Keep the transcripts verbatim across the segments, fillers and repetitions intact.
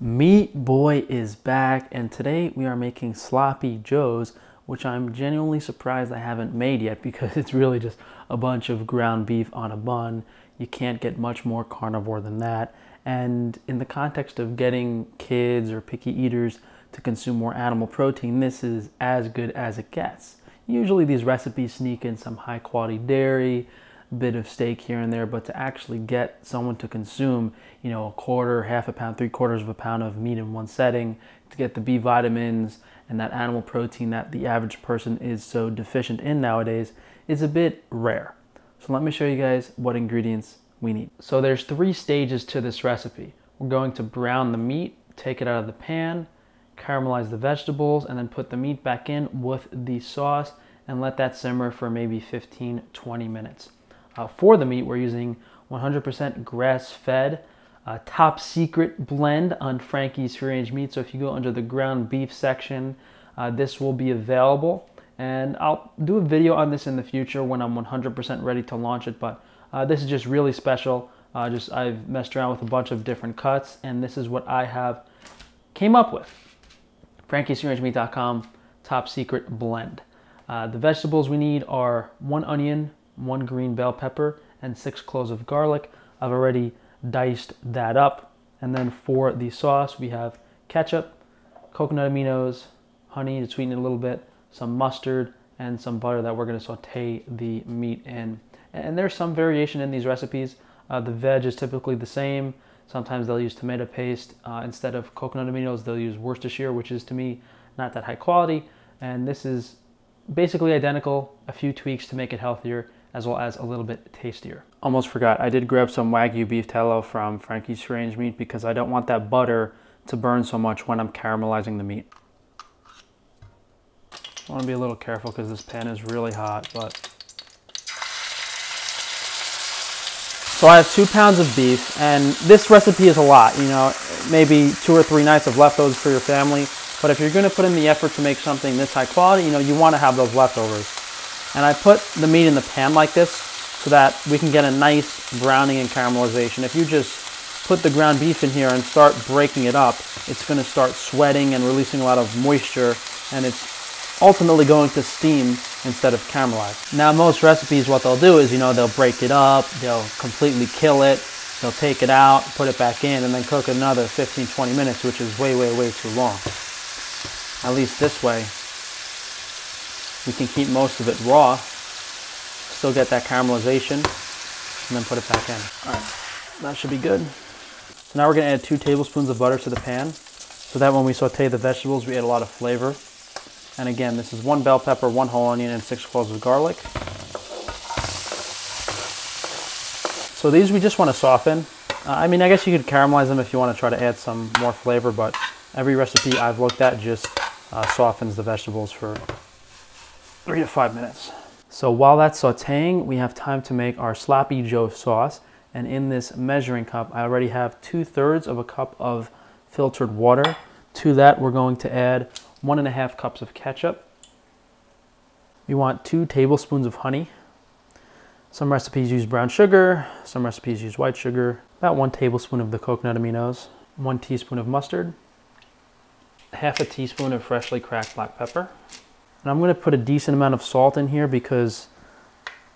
Meat Boy is back, and today we are making sloppy joes, which I'm genuinely surprised I haven't made yet because it's really just a bunch of ground beef on a bun. You can't get much more carnivore than that. And in the context of getting kids or picky eaters to consume more animal protein, this is as good as it gets. Usually these recipes sneak in some high quality dairy, bit of steak here and there, but to actually get someone to consume, you know, a quarter, half a pound, three quarters of a pound of meat in one setting, to get the B vitamins and that animal protein that the average person is so deficient in nowadays, is a bit rare. So let me show you guys what ingredients we need. So there's three stages to this recipe. We're going to brown the meat, take it out of the pan, caramelize the vegetables, and then put the meat back in with the sauce and let that simmer for maybe fifteen to twenty minutes. Uh, for the meat, we're using one hundred percent grass-fed, uh, top-secret blend on Frankie's Free Range Meat. So if you go under the ground beef section, uh, this will be available. And I'll do a video on this in the future when I'm one hundred percent ready to launch it. But uh, this is just really special. Uh, just I've messed around with a bunch of different cuts, and this is what I have came up with. Frankie's free range meat dot com, top-secret blend. Uh, the vegetables we need are one onion, one green bell pepper, and six cloves of garlic. I've already diced that up. And then for the sauce, we have ketchup, coconut aminos, honey to sweeten it a little bit, some mustard, and some butter that we're gonna saute the meat in. And there's some variation in these recipes. Uh, the veg is typically the same. Sometimes they'll use tomato paste. Uh, instead of coconut aminos, they'll use Worcestershire, which is to me not that high quality. And this is basically identical, a few tweaks to make it healthier, as well as a little bit tastier. Almost forgot, I did grab some Wagyu beef tallow from Frankie's Free Range Meat because I don't want that butter to burn so much when I'm caramelizing the meat. I want to be a little careful because this pan is really hot, but. So I have two pounds of beef, and this recipe is a lot, you know, maybe two or three nights of leftovers for your family. But if you're going to put in the effort to make something this high quality, you know, you want to have those leftovers. And I put the meat in the pan like this so that we can get a nice browning and caramelization. If you just put the ground beef in here and start breaking it up, it's going to start sweating and releasing a lot of moisture, and it's ultimately going to steam instead of caramelize. Now, most recipes, what they'll do is, you know, they'll break it up, they'll completely kill it, they'll take it out, put it back in, and then cook another fifteen to twenty minutes, which is way, way, way too long. At least this way, we can keep most of it raw, still get that caramelization, and then put it back in. All right, that should be good. So now we're gonna add two tablespoons of butter to the pan so that when we saute the vegetables, we add a lot of flavor. And again, this is one bell pepper, one whole onion, and six cloves of garlic. So these we just wanna soften. Uh, I mean, I guess you could caramelize them if you wanna try to add some more flavor, but every recipe I've looked at just uh, softens the vegetables for three to five minutes. So while that's sauteing, we have time to make our sloppy joe sauce. And in this measuring cup, I already have two thirds of a cup of filtered water. To that, we're going to add one and a half cups of ketchup. We want two tablespoons of honey. Some recipes use brown sugar, some recipes use white sugar, about one tablespoon of the coconut aminos, one teaspoon of mustard, half a teaspoon of freshly cracked black pepper. And I'm gonna put a decent amount of salt in here because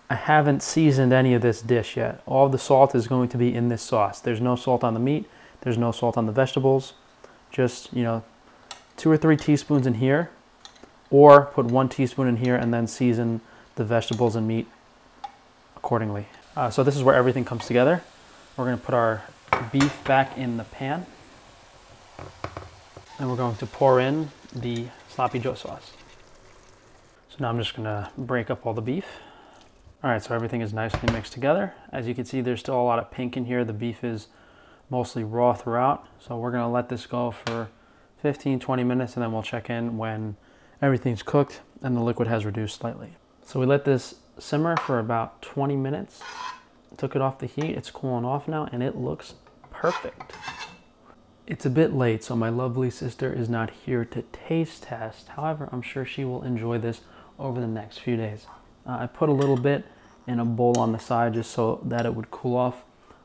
I haven't seasoned any of this dish yet. All the salt is going to be in this sauce. There's no salt on the meat. There's no salt on the vegetables. Just, you know, two or three teaspoons in here, or put one teaspoon in here and then season the vegetables and meat accordingly. Uh, so this is where everything comes together. We're gonna put our beef back in the pan. And we're going to pour in the sloppy joe sauce. So now I'm just gonna break up all the beef. All right, so everything is nicely mixed together. As you can see, there's still a lot of pink in here. The beef is mostly raw throughout. So we're gonna let this go for fifteen to twenty minutes, and then we'll check in when everything's cooked and the liquid has reduced slightly. So we let this simmer for about twenty minutes. Took it off the heat, it's cooling off now, and it looks perfect. It's a bit late, so my lovely sister is not here to taste test. However, I'm sure she will enjoy this over the next few days. Uh, I put a little bit in a bowl on the side just so that it would cool off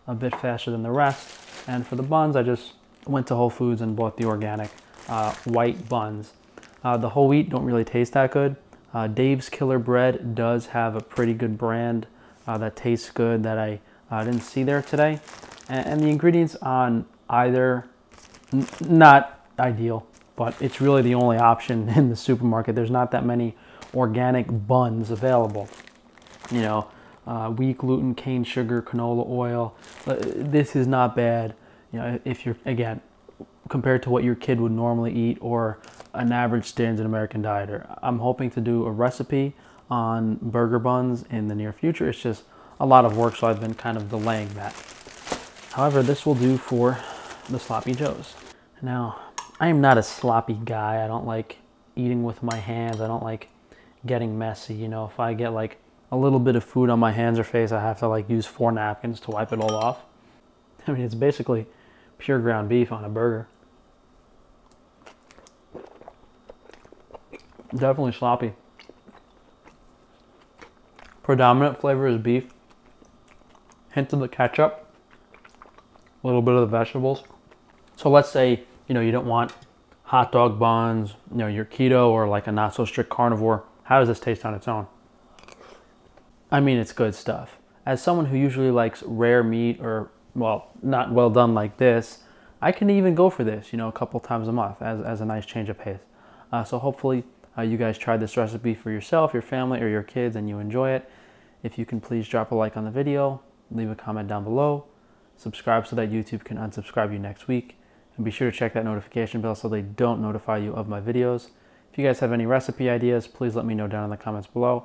a bit faster than the rest. And for the buns, I just went to Whole Foods and bought the organic uh, white buns. Uh, the whole wheat don't really taste that good. Uh, Dave's Killer Bread does have a pretty good brand uh, that tastes good that I uh, didn't see there today. And, and the ingredients on either, n not ideal, but it's really the only option in the supermarket. There's not that many organic buns available. You know, uh, wheat, gluten, cane sugar, canola oil. This is not bad. You know, if you're, again, compared to what your kid would normally eat or an average standard American dieter. I'm hoping to do a recipe on burger buns in the near future. It's just a lot of work, so I've been kind of delaying that. However, this will do for the sloppy joes. Now, I am not a sloppy guy. I don't like eating with my hands. I don't like getting messy. You know, if I get like a little bit of food on my hands or face, I have to like use four napkins to wipe it all off. I mean, it's basically pure ground beef on a burger. Definitely sloppy. Predominant flavor is beef. Hint of the ketchup. A little bit of the vegetables. So let's say, you know, you don't want hot dog buns, you know, you're keto or like a not so strict carnivore. How does this taste on its own? I mean, it's good stuff. As someone who usually likes rare meat or, well, not well done like this, I can even go for this, you know, a couple times a month as, as a nice change of pace. Uh, so hopefully uh, you guys tried this recipe for yourself, your family, or your kids, and you enjoy it. If you can, please drop a like on the video, leave a comment down below, subscribe so that YouTube can unsubscribe you next week, and be sure to check that notification bell so they don't notify you of my videos. If you guys have any recipe ideas, please let me know down in the comments below.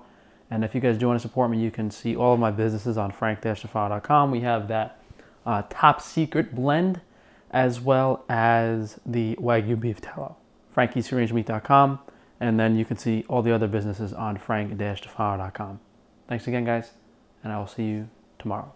And if you guys do want to support me, you can see all of my businesses on frank tufano dot com. We have that uh, top secret blend as well as the Wagyu beef tallow. Frankie's Free Range Meat dot com, and then you can see all the other businesses on frank tufano dot com. Thanks again, guys, and I will see you tomorrow.